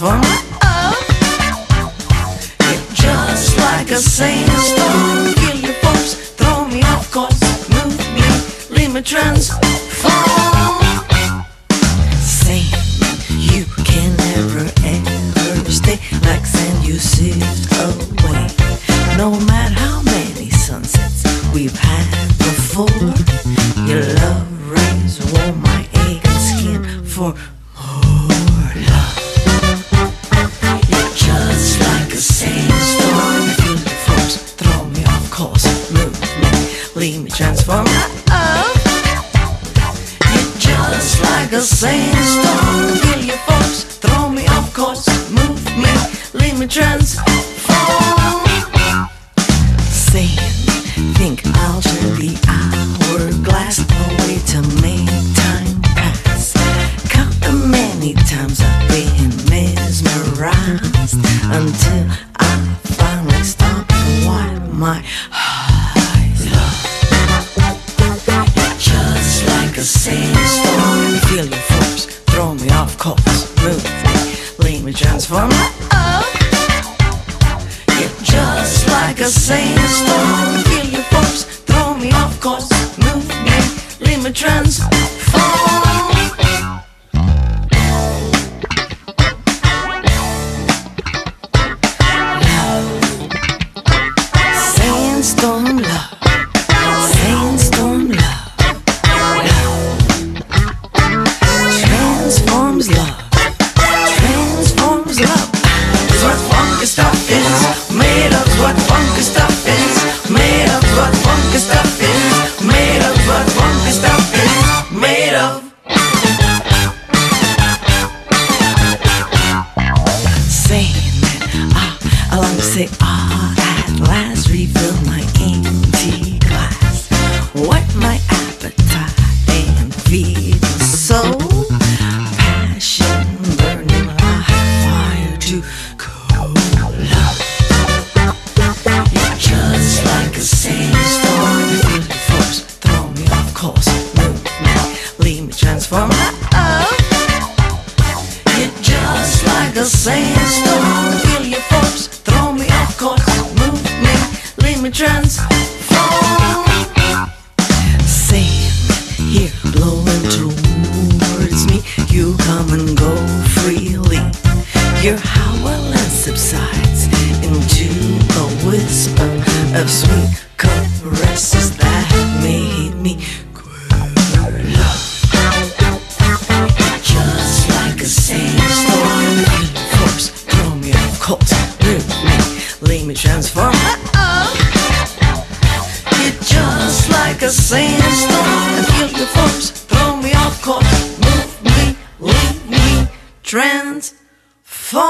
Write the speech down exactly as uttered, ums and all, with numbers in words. transform. Oh, you're just like a sandstorm. Kill your forms, throw me off course, move me, leave me transform. Say you can never ever stay like sand you sift away. No matter how many sunsets we've had before, your love rays warm my aching skin for more love. You're just like a sandstorm. Feel the force, throw me off course, move me, leave me transform. Oh, you're just like a sandstorm. Feel your force, throw me off course, move me, leave me transform. Sand, think I'll share the hourglass, no way to make time pass. Count the many times I've been mesmerized until I finally stop and wipe my eyes. Love, you're just like a sandstorm. Feel your force, throw me off course, move me, leave me transform. Oh, you're just like a sandstorm. Feel your force, throw me off course, move me, leave me transform. Sandstorm love, sandstorm love, love transforms love, transforms love. It's what funky stuff is made of. What funky stuff is made of. What funky stuff is made of. What funky stuff is made of. Saying that I, I like to say ah. Last refill my empty glass, whet my appetite and feed the soul. Passion burning like fire to cool. Love, you're just like a sandstorm. Feel the force, throw me off course, move me, leave me transform. Oh, you're just like a sandstorm. Feel your force, throw me off course, move me, leave me transform. Sand here blowing towards me, you come and go freely. Your howl subsides into a whisper of sweet caresses that made me quiver. Love, you're just like a sandstorm. Feel the force, throw me off course, move me, leave me transform. Oh, you're just like a sandstorm. Feel your force, throw me off course, move me, leave me transform.